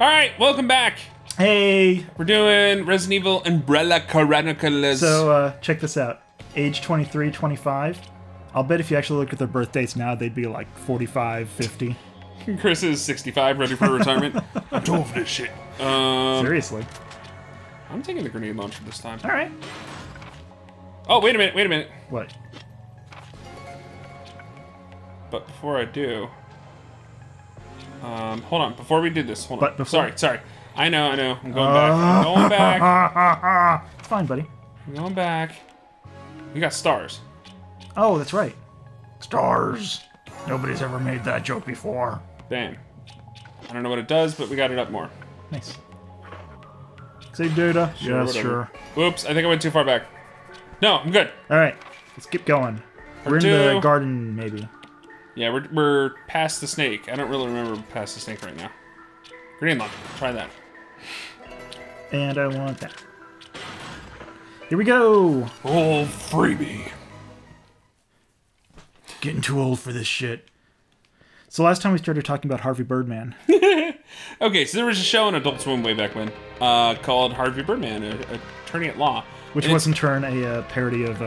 Alright, welcome back! Hey! We're doing Resident Evil Umbrella Chronicles. So, check this out. Age 23, 25. I'll bet if you actually look at their birth dates now, they'd be like 45, 50. Chris is 65, ready for retirement. I'm over this shit. Seriously. I'm taking the grenade launcher this time. Alright. Oh, wait a minute, wait a minute. What? But before I do... hold on. Before we did this, hold on. Sorry. I know. I'm going back. It's fine, buddy. I'm going back. We got stars. Oh, that's right. Stars. Nobody's ever made that joke before. Damn. I don't know what it does, but we got it up more. Nice. Save data. Sure, yeah, sure. Oops, I think I went too far back. No, I'm good. All right. Let's keep going. We're in the garden, maybe. Yeah, we're past the snake. I don't really remember past the snake right now. Green lock. Try that. And I want that. Here we go! Old freebie. Getting too old for this shit. So last time we started talking about Harvey Birdman. Okay, so there was a show on Adult Swim way back when called Harvey Birdman, Attorney at Law. Which was in turn a parody of...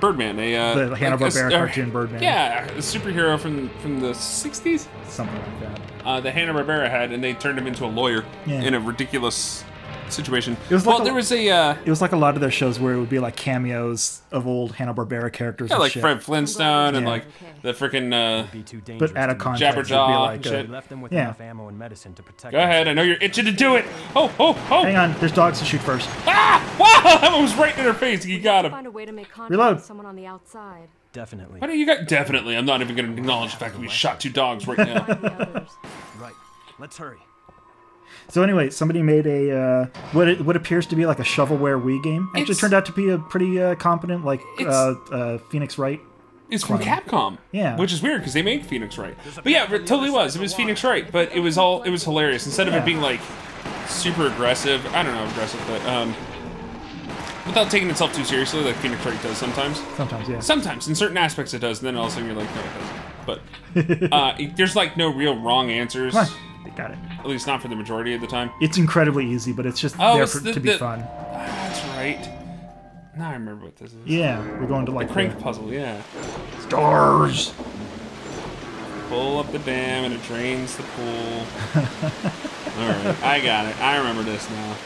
Birdman, the Hanna-Barbera cartoon Birdman. Yeah, a superhero from the 60s? Something like that. The Hanna-Barbera had, and they turned him into a lawyer in a ridiculous situation. It was like it was like a lot of their shows where it would be like cameos of old Hanna-Barbera characters. Yeah, and like shit. Fred Flintstone and like the freaking but out of context, Jabberjaw and shit. Left them with enough ammo and medicine to protect Go ahead, I know you're itching to do it! Oh, oh, oh! Hang on, there's dogs to shoot first. Ah! Wow! That one was right in her face, you got him. Find a way to make contact with someone on the outside. Definitely. Why don't you got definitely? I'm not even gonna acknowledge the fact that we shot two dogs right now. Right. Let's hurry. So anyway, somebody made a what appears to be like a shovelware Wii game. Actually, turned out to be a pretty competent Phoenix Wright. It's from Capcom. Yeah, which is weird because they made Phoenix Wright. But yeah, it totally was. It was Phoenix Wright, but it was hilarious. Instead of it being like super aggressive, I don't know, aggressive, but without taking itself too seriously, like Phoenix Wright does sometimes. Sometimes, yeah. Sometimes in certain aspects it does, and then all of a sudden you're like, no, it doesn't. But there's like no real wrong answers. Come on. Got it. At least not for the majority of the time. It's incredibly easy, but it's just there to be fun. That's right. Now I remember what this is. Yeah, we're going to like the crank puzzle. Yeah. Stars. Pull up the dam and it drains the pool. All right, I got it. I remember this now.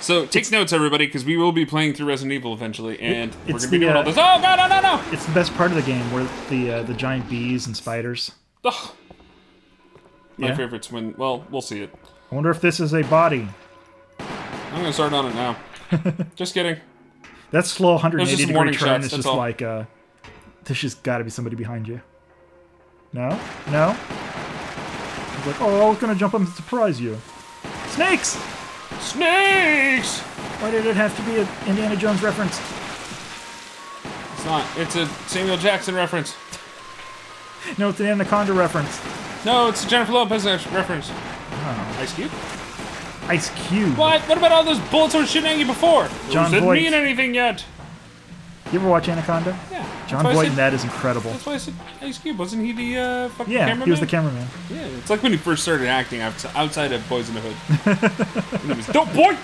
So take notes, everybody, because we will be playing through Resident Evil eventually, and we're gonna be doing all this. Oh God, no, no, no! It's the best part of the game, where the giant bees and spiders. Ugh. My favorite's when... Well, we'll see it. I wonder if this is a body. I'm going to start on it now. Just kidding. That's slow 180 degree turn. It's just like, there's just got to be somebody behind you. No? No? He's like, oh, I was going to jump up and surprise you. Snakes! Snakes! Why did it have to be an Indiana Jones reference? It's not. It's a Samuel Jackson reference. No, it's an Anaconda reference. No, it's a Jennifer Lopez reference. Oh. Ice Cube? Ice Cube. What? What about all those bullets I was shooting at you before? John Voight. It doesn't mean anything yet. You ever watch Anaconda? Yeah. John Voight in that is incredible. That's why I said Ice Cube. Wasn't he the fucking cameraman? Yeah, he was the cameraman. Yeah, it's like when he first started acting outside of Boys in the Hood. And he was dope boy!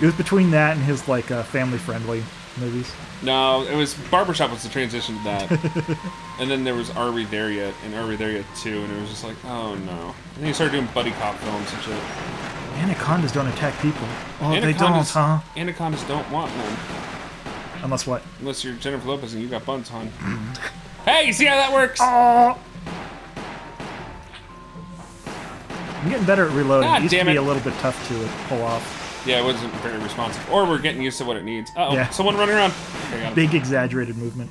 It was between that and his like family-friendly movies. No, it was Barbershop was the transition to that. And then there was Are We There Yet and Are We There Yet 2, and it was just like, oh no. And then you started doing buddy cop films and shit. Anacondas don't attack people. Oh, Anacondas, they don't, huh? Anacondas don't want them. Unless what? Unless you're Jennifer Lopez and you got buns, hon. Hey, you see how that works? Oh. I'm getting better at reloading. It used to be a little bit tough to pull off. Yeah, it wasn't very responsive. Or we're getting used to what it needs. Uh-oh, yeah. Someone running around. Okay, big exaggerated movement.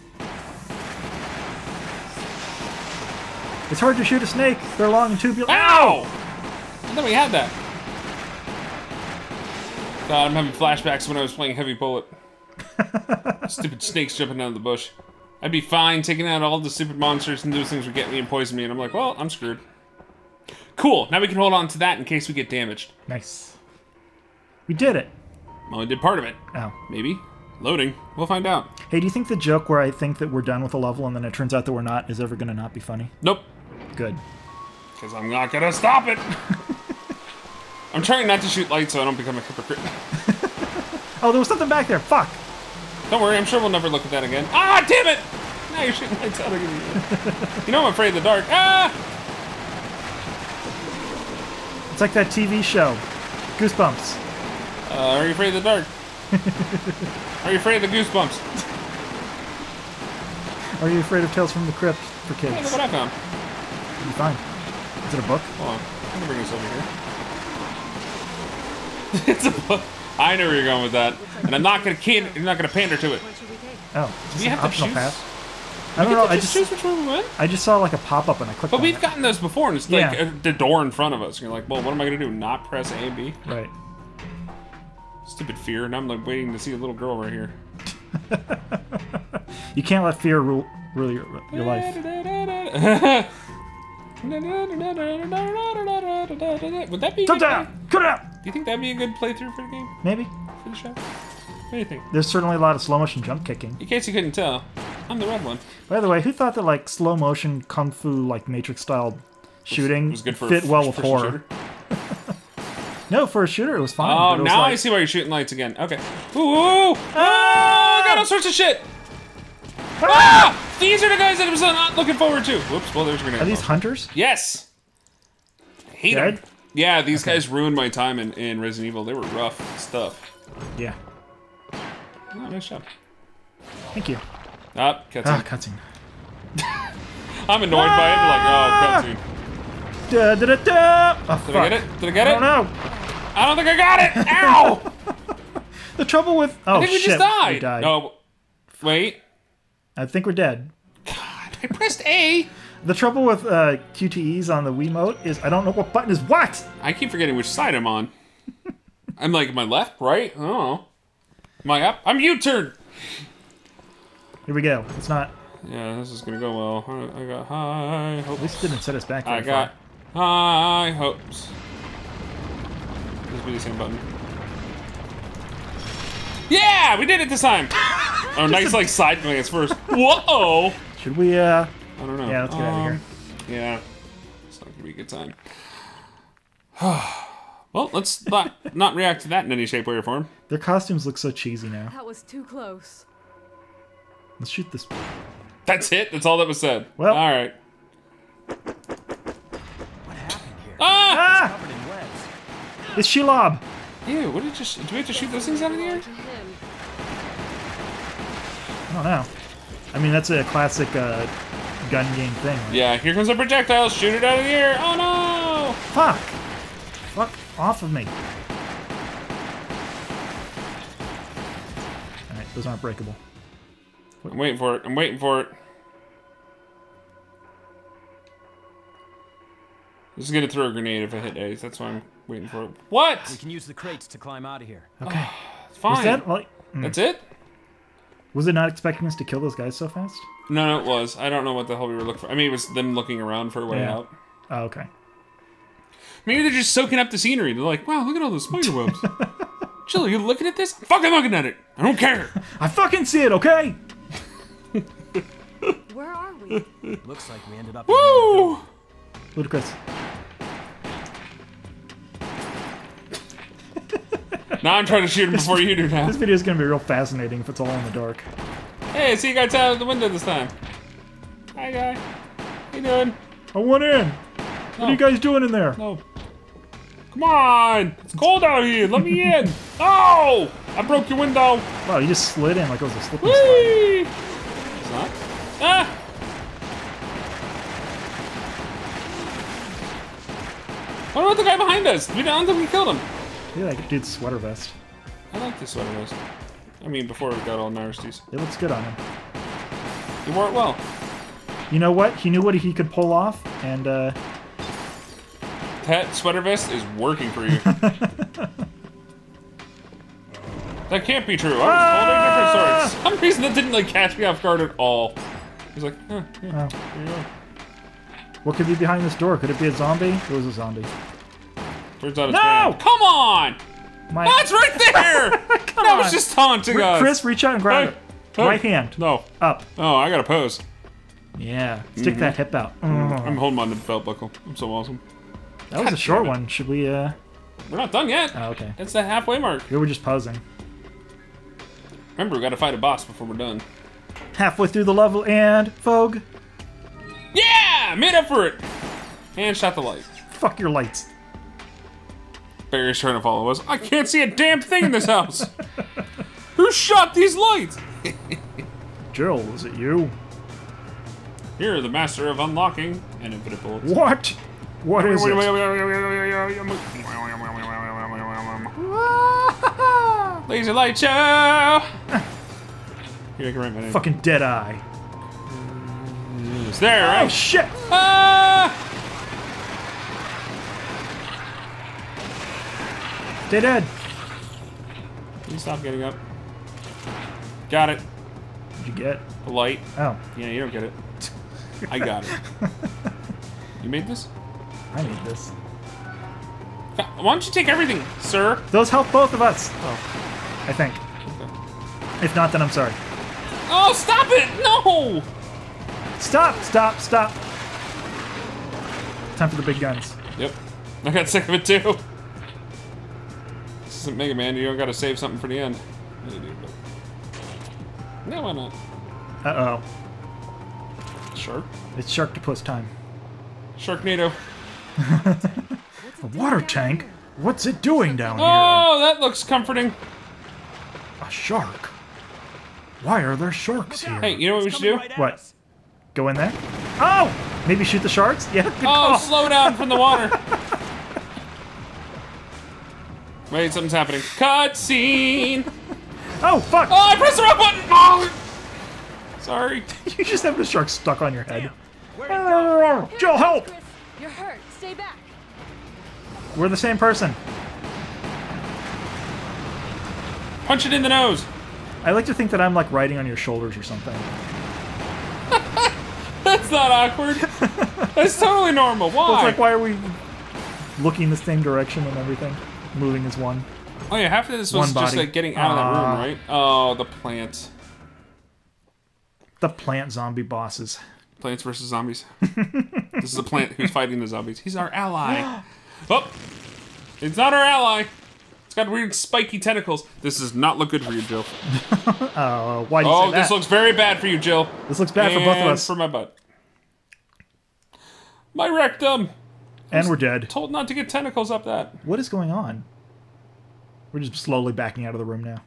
It's hard to shoot a snake. They're long and tubular. Ow! I thought we had that. God, I'm having flashbacks when I was playing Heavy Bullet. Stupid snakes jumping out of the bush. I'd be fine taking out all the stupid monsters, and those things would get me and poison me, and I'm like, well, I'm screwed. Cool, now we can hold on to that in case we get damaged. Nice. We did it. Only did part of it. Oh. Maybe. Loading. We'll find out. Hey, do you think the joke where I think that we're done with a level and then it turns out that we're not is ever going to not be funny? Nope. Good. Because I'm not going to stop it. I'm trying not to shoot lights so I don't become a hypocrite. Oh, there was something back there. Fuck. Don't worry. I'm sure we'll never look at that again. Ah, damn it. Now you're shooting lights out of me. You know I'm afraid of the dark. Ah! It's like that TV show. Goosebumps. Are you afraid of the dark? Are you afraid of the Goosebumps? Are you afraid of Tales from the Crypt for kids? I don't know what I found. What do you find? Is it a book? Hold on. I'm gonna bring this over here. It's a book. I know where you're going with that. And I'm not gonna pander to it. Oh. Do you have to choose? Path? I don't know. I just choose which one we went? I just saw like a pop-up and I clicked on it. But we've gotten those before and it's like the door in front of us. And you're like, well, what am I gonna do? Not press A and B? Right. Stupid fear, and I'm like waiting to see a little girl right here. You can't let fear rule your life. Would that be? Come down! Come out! Do you think that'd be a good playthrough for the game? Maybe. For the show. What do you think? There's certainly a lot of slow motion jump kicking. In case you couldn't tell, I'm the red one. By the way, who thought that like slow motion kung fu like Matrix style shooting was good for fit well with horror? No, for a shooter, it was fine. Oh, was now like... I see why you're shooting lights again. Okay. Ooh! Ah! I got all sorts of shit! Ah! Ah! These are the guys that I was not looking forward to. Whoops. Well, there's gonna go. Are these hunters? Yes! I hate them. Yeah, these guys ruined my time in Resident Evil. They were rough stuff. Yeah. Oh, nice job. Thank you. Ah, cutscene. Ah, cutscene. I'm annoyed by it. Like, oh, cutscene. Da, da, da, da. Oh, did I get it? Did I get it? I don't know. I don't think I got it! Ow! The trouble with... Oh, shit. I think we just died. We died. Oh, wait. I think we're dead. God, I pressed A. The trouble with QTEs on the Wiimote is I don't know what button is what. I keep forgetting which side I'm on. I'm like, am I left, right? I don't know. Am I up? I'm U-turned! Here we go. It's not... Yeah, this is going to go well. I got high hopes. At least it didn't set us back. I got... Far. High hopes. Just be the same button. Yeah, we did it this time. Oh, nice like side glance first. Whoa. Should we? I don't know. Yeah, let's get out of here. Yeah, it's not gonna be a good time. Well, let's not react to that in any shape, way, or form. Their costumes look so cheesy now. That was too close. Let's shoot this. That's it. That's all that was said. Well, all right. Ah! It's Shelob! Ew, what did you... Do we have to shoot those things out of the air? I don't know. I mean, that's a classic gun game thing. Right? Yeah, here comes a projectile. Shoot it out of the air. Oh, no! Fuck! Fuck off of me. Alright, those aren't breakable. I'm waiting for it. I'm waiting for it. This is gonna throw a grenade if I hit A's. That's why I'm waiting for it. What? We can use the crates to climb out of here. Okay. Fine. Was that like, that's it? Was it not expecting us to kill those guys so fast? No, it was. I don't know what the hell we were looking for. I mean, it was them looking around for a way out. Oh, okay. Maybe they're just soaking up the scenery. They're like, wow, look at all those spider webs. Chill, are you looking at this? I'm fucking looking at it. I don't care. I fucking see it, okay? Where are we? Looks like we ended up. Woo! Ludicrous. Now I'm trying to shoot him before you do now. This video is going to be real fascinating if it's all in the dark. Hey, see you guys out of the window this time. Hi, guy. How you doing? I went in. What are you guys doing in there? No. Come on. It's cold out here. Let me in. Oh! I broke your window. Wow, you just slid in like it was a slippery slide. It's not. Ah! What about the guy behind us? We don't think we killed him. Yeah, like dude's sweater vest. I like this sweater vest. I mean, before we got all nasties. It looks good on him. He wore it well. You know what? He knew what he could pull off, and that sweater vest is working for you. That can't be true. I was holding different swords. For some reason that didn't like catch me off guard at all. He's like, huh, yeah, there you go. What could be behind this door? Could it be a zombie? It was a zombie. Turns out it's no! Bad. Come on! My... Oh, it's right there! Come on. I was just taunting us. Chris, reach out and grab it. Oh. Right hand. No. Up. Oh, I gotta pose. Yeah. Stick that hip out. I'm holding on to the belt buckle. I'm so awesome. That was a short one. Should we, We're not done yet. Oh, okay. It's the halfway mark. Here we're just pausing. Remember, we gotta fight a boss before we're done. Halfway through the level and... Vogue. Yeah! Made up for it! And shot the light. Fuck your lights. Barry's trying to follow us. I can't see a damn thing in this house! Who shot these lights? Jill, was it you? You're the master of unlocking and infinite bullets. What? What is it? Laser light show! Here, fucking dead eye. It's there, right? Oh, shit! Stay dead. Can you stop getting up? Got it. What'd you get? A light. Oh. Yeah, you don't get it. I got it. You made this? I made this. Why don't you take everything, sir? Those help both of us. Oh. I think. Okay. If not, then I'm sorry. Oh, stop it! No! Stop, stop, stop. Time for the big guns. Yep. I got sick of it, too. This isn't Mega Man. You don't gotta save something for the end. No, you do, but... no, why not? Uh-oh. Shark? It's Sharktopus time. Sharknado. A water tank? What's it doing down here? Oh, that looks comforting. A shark? Why are there sharks here? Hey, you know what we should do? What? Go in there? Oh! Maybe shoot the sharks? Yeah, good call. Slow down from the water. Wait, something's happening. Cutscene! Oh, fuck! Oh, I pressed the wrong button! Oh! Sorry. You just have the shark stuck on your head. Joe, help! You're hurt. Stay back. We're the same person. Punch it in the nose. I like to think that I'm like riding on your shoulders or something. That's not awkward. That's totally normal. Why? Well, it's like, why are we looking the same direction and everything? Moving as one. Oh yeah, half of this was just like getting out of that room, right? Oh, the plant. The plant zombie bosses. Plants versus Zombies. This is a plant who's fighting the zombies. He's our ally. Oh! It's not our ally. It's got weird spiky tentacles. This does not look good for you, Jill. Why do you say that? Oh, this looks very bad for you, Jill. This looks bad for both of us. For my butt. My rectum. And we're dead. Told not to get tentacles up that. What is going on? We're just slowly backing out of the room now.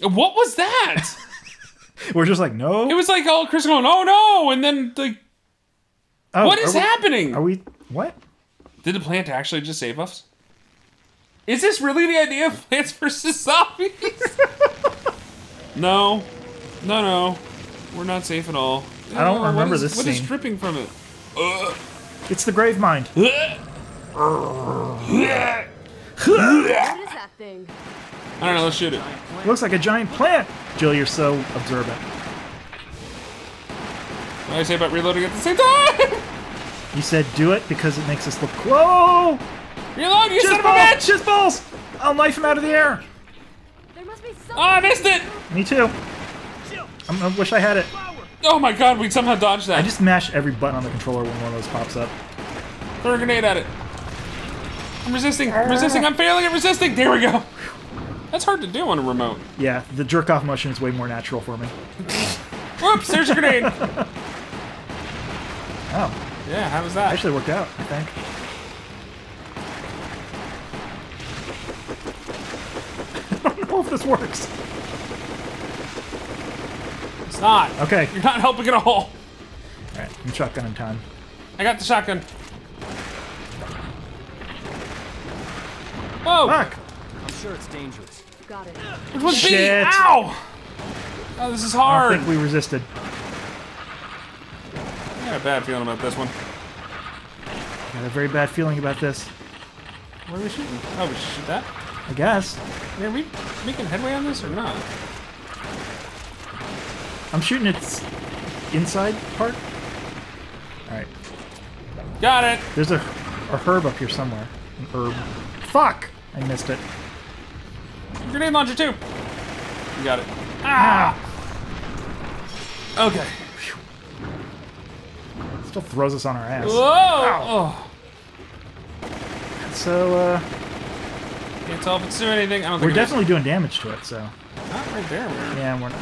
What was that? We're just like, no. It was like all Chris going, oh no, and then like, what is happening? Are we what? Did the plant actually just save us? Is this really the idea of Plants versus Zombies? No, we're not safe at all. I don't remember this scene. What is dripping from it? It's the Gravemind. What is that thing? I don't know, let's shoot it. Looks like a giant plant! Jill, you're so observant. What did I say about reloading at the same time? You said do it because it makes us look... Whoa! Reload, you son of a bitch! Shiz balls! I'll knife him out of the air! There must be oh, I missed it! Me too. I wish I had it. Oh my god, we somehow dodged that. I just mash every button on the controller when one of those pops up. Throw a grenade at it. I'm resisting, I'm resisting, I'm failing at resisting! There we go! That's hard to do on a remote. Yeah, the jerk-off motion is way more natural for me. Whoops, there's a grenade! Oh. Yeah, how was that? Actually worked out, I think. I don't know if this works. It's not. Okay. You're not helping at all. Alright, I'm shotgunning time. I got the shotgun. Whoa! Fuck! I'm sure it's dangerous. Got it. It was shit. Ow! Oh, this is hard. I don't think we resisted. I got a bad feeling about this one. I got a very bad feeling about this. What are we shooting? Oh, we should shoot that? I guess. Are we making headway on this or not? I'm shooting its inside part. Alright. Got it! There's a herb up here somewhere. An herb. Fuck! I missed it. Grenade launcher too! You got it. Ah! Okay. Still throws us on our ass. Whoa! Ow. Oh. So, can't tell if it's doing anything. I don't think we're definitely doing damage to it, so. Not right there, man. Yeah, we're not.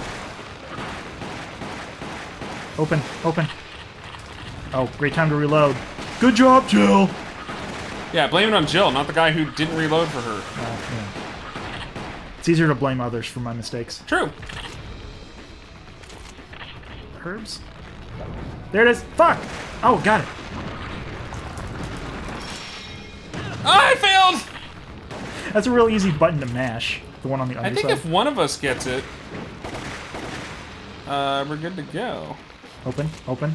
Open, open. Oh, great time to reload. Good job, Jill! Yeah, blame it on Jill, not the guy who didn't reload for her. Yeah. It's easier to blame others for my mistakes. True. Herbs? There it is. Fuck! Oh, got it. Oh, I failed! That's a real easy button to mash. The one on the underside. I think if one of us gets it, we're good to go. Open, open.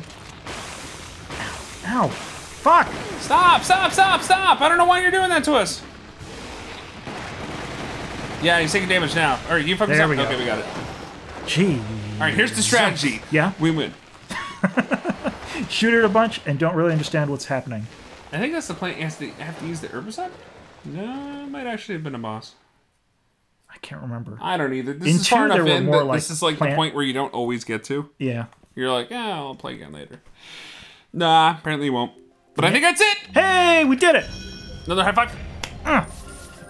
Ow. Fuck! Stop, stop, stop, stop! I don't know why you're doing that to us. Yeah, he's taking damage now. All right, you fucking stop. Okay, we got it. Jeez. All right, here's the strategy. Yeah? We win. Shoot it a bunch and don't really understand what's happening. I think that's the plant. You have to use the herbicide? No, it might actually have been a boss. I can't remember. I don't either. This is far enough in that this is like the point where you don't always get to. Yeah. You're like, yeah, I'll play again later. Nah, apparently you won't. But I think that's it! Hey, we did it! Another high five.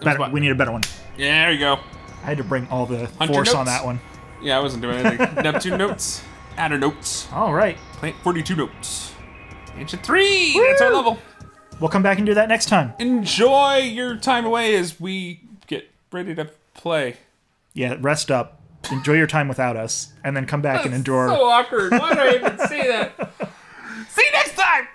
Better, we need a better one. Yeah, there you go. I had to bring all the force on that one. Yeah, I wasn't doing anything. Neptune notes. Adder notes. All right. Plant 42 notes. Ancient 3! Woo! That's our level. We'll come back and do that next time. Enjoy your time away as we get ready to play. Yeah, rest up. Enjoy your time without us. And then come back and endure. That's so awkward. Why did I even say that? See you next time!